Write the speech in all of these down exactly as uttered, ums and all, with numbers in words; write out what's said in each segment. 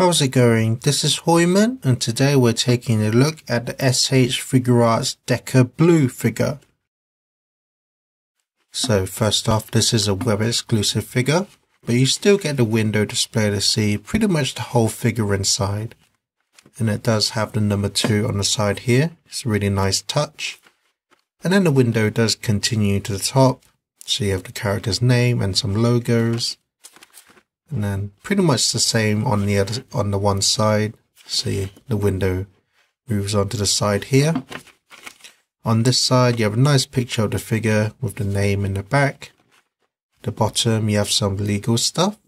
How's it going? This is Hoyman, and today we're taking a look at the S H Figuarts Deca Blue figure. So first off, this is a web exclusive figure, but you still get the window display to see pretty much the whole figure inside. And it does have the number two on the side here, it's a really nice touch. And then the window does continue to the top, so you have the character's name and some logos. And then pretty much the same on the other, on the one side. See, the window moves onto the side here. On this side, you have a nice picture of the figure with the name in the back. At the bottom, you have some legal stuff.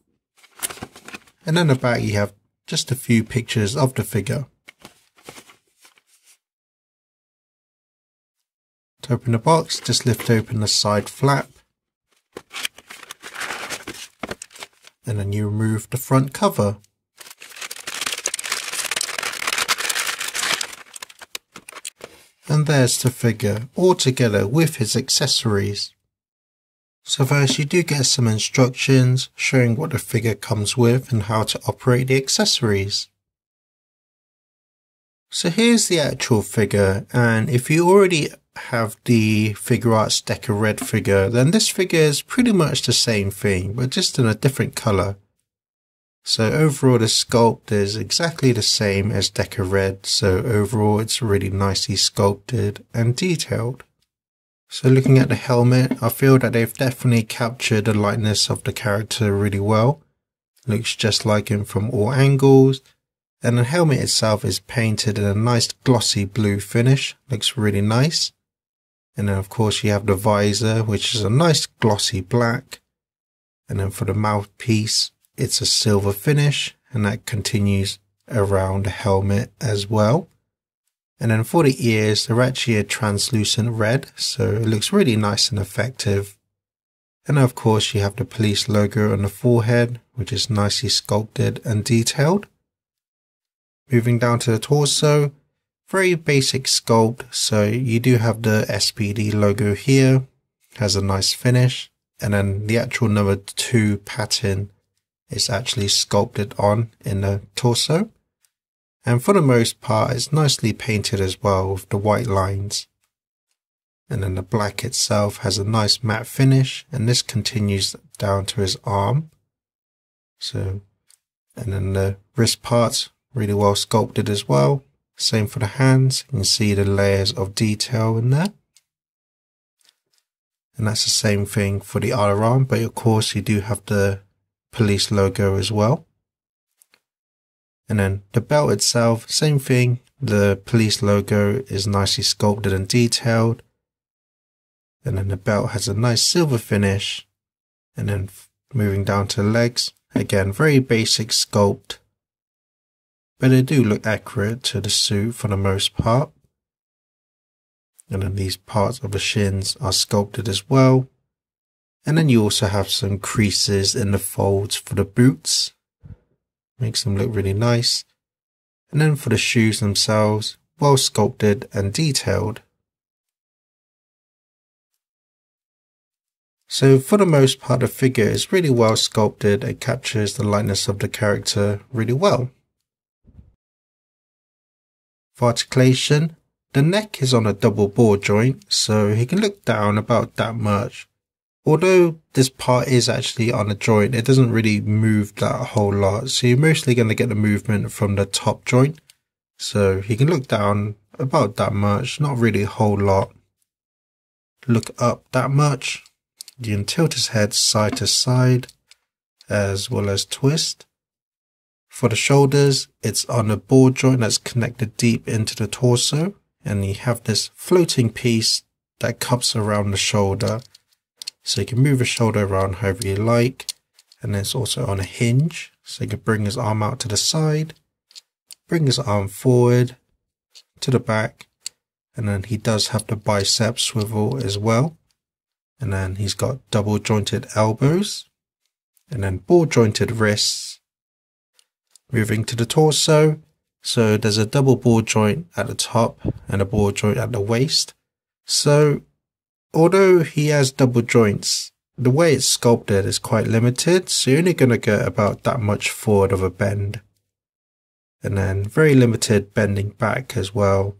And on the back, you have just a few pictures of the figure. To open the box, just lift open the side flap. And then you remove the front cover. And there's the figure, all together with his accessories. So first you do get some instructions showing what the figure comes with and how to operate the accessories. So here's the actual figure, and if you already have the Figuarts Deca Red figure, then this figure is pretty much the same thing, but just in a different colour. So overall the sculpt is exactly the same as Deca Red, so overall it's really nicely sculpted and detailed. So looking at the helmet, I feel that they've definitely captured the likeness of the character really well. Looks just like him from all angles. And the helmet itself is painted in a nice glossy blue finish, looks really nice. And then of course you have the visor, which is a nice glossy black. And then for the mouthpiece, it's a silver finish, and that continues around the helmet as well. And then for the ears, they're actually a translucent red, so it looks really nice and effective. And of course you have the police logo on the forehead, which is nicely sculpted and detailed. Moving down to the torso, very basic sculpt, so you do have the S P D logo here, has a nice finish, and then the actual number two pattern is actually sculpted on in the torso. And for the most part, it's nicely painted as well with the white lines. And then the black itself has a nice matte finish, and this continues down to his arm. So, and then the wrist part, really well sculpted as well. Same for the hands. You can see the layers of detail in there. And that's the same thing for the other arm, but of course you do have the police logo as well. And then the belt itself, same thing. The police logo is nicely sculpted and detailed. And then the belt has a nice silver finish. And then moving down to the legs, again, very basic sculpt. But they do look accurate to the suit for the most part. And then these parts of the shins are sculpted as well. And then you also have some creases in the folds for the boots. Makes them look really nice. And then for the shoes themselves, well sculpted and detailed. So for the most part, the figure is really well sculpted. It captures the likeness of the character really well. For articulation, the neck is on a double ball joint, so he can look down about that much. Although this part is actually on a joint, it doesn't really move that whole lot, so you're mostly going to get the movement from the top joint. So he can look down about that much, not really a whole lot. Look up that much. You can tilt his head side to side, as well as twist. For the shoulders, it's on a ball joint that's connected deep into the torso, and you have this floating piece that cups around the shoulder. So you can move the shoulder around however you like, and it's also on a hinge, so you can bring his arm out to the side, bring his arm forward, to the back, and then he does have the bicep swivel as well. And then he's got double jointed elbows, and then ball jointed wrists. Moving to the torso, so there's a double ball joint at the top and a ball joint at the waist. So although he has double joints, the way it's sculpted is quite limited, so you're only going to get about that much forward of a bend. and then very limited bending back as well.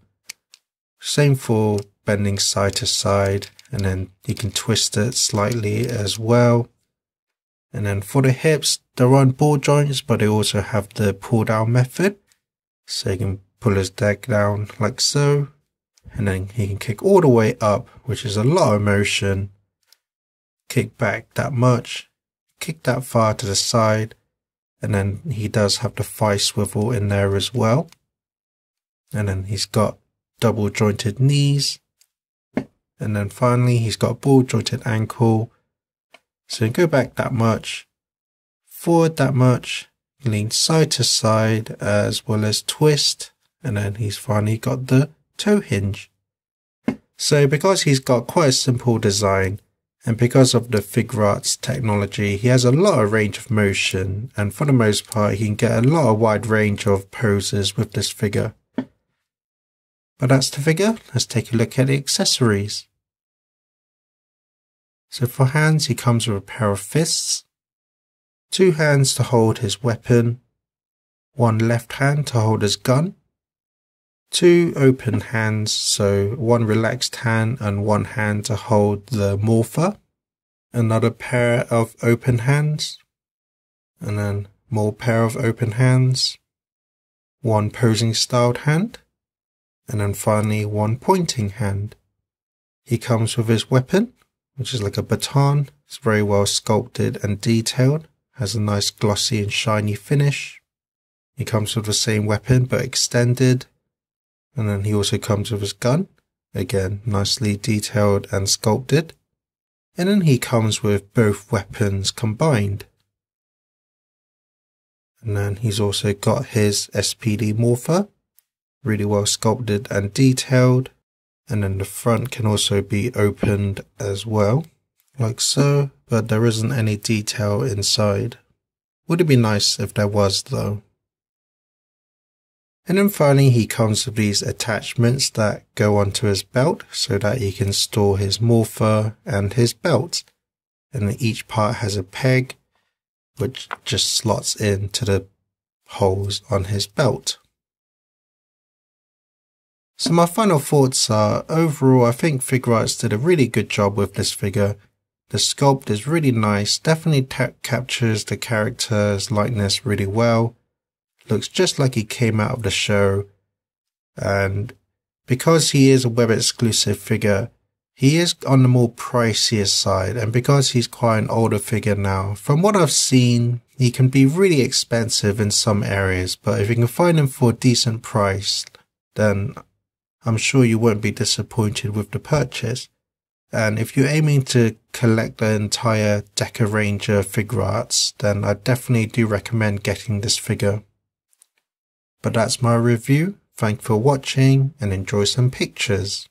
Same for bending side to side, and then you can twist it slightly as well. And then for the hips, they're on ball joints, but they also have the pull down method. So you can pull his leg down like so, and then he can kick all the way up, which is a lot of motion. Kick back that much, kick that far to the side, and then he does have the thigh swivel in there as well. And then he's got double jointed knees. And then finally, he's got a ball jointed ankle. So you go back that much, forward that much, lean side to side as well as twist. And then he's finally got the toe hinge. So because he's got quite a simple design, and because of the Figuarts technology, he has a lot of range of motion. And for the most part, he can get a lot of wide range of poses with this figure. But that's the figure. Let's take a look at the accessories. So for hands, he comes with a pair of fists, two hands to hold his weapon, one left hand to hold his gun, two open hands, so one relaxed hand and one hand to hold the morpher, another pair of open hands, and then more pair of open hands, one posing styled hand, and then finally one pointing hand. He comes with his weapon, which is like a baton. It's very well sculpted and detailed, has a nice glossy and shiny finish. He comes with the same weapon but extended, and then he also comes with his gun, again nicely detailed and sculpted, and then he comes with both weapons combined. And then he's also got his S P D morpher, really well sculpted and detailed. And then the front can also be opened as well, like so, but there isn't any detail inside. Would it be nice if there was though? And then finally he comes with these attachments that go onto his belt so that he can store his morpher and his belt. And then each part has a peg which just slots into the holes on his belt. So my final thoughts are, overall I think Figuarts did a really good job with this figure. The sculpt is really nice, definitely captures the character's likeness really well. Looks just like he came out of the show. And because he is a web exclusive figure, he is on the more pricier side, and because he's quite an older figure now, from what I've seen, he can be really expensive in some areas, but if you can find him for a decent price, then I'm sure you won't be disappointed with the purchase. And if you're aiming to collect the entire Dekaranger Figuarts, then I definitely do recommend getting this figure. But that's my review. Thanks for watching and enjoy some pictures.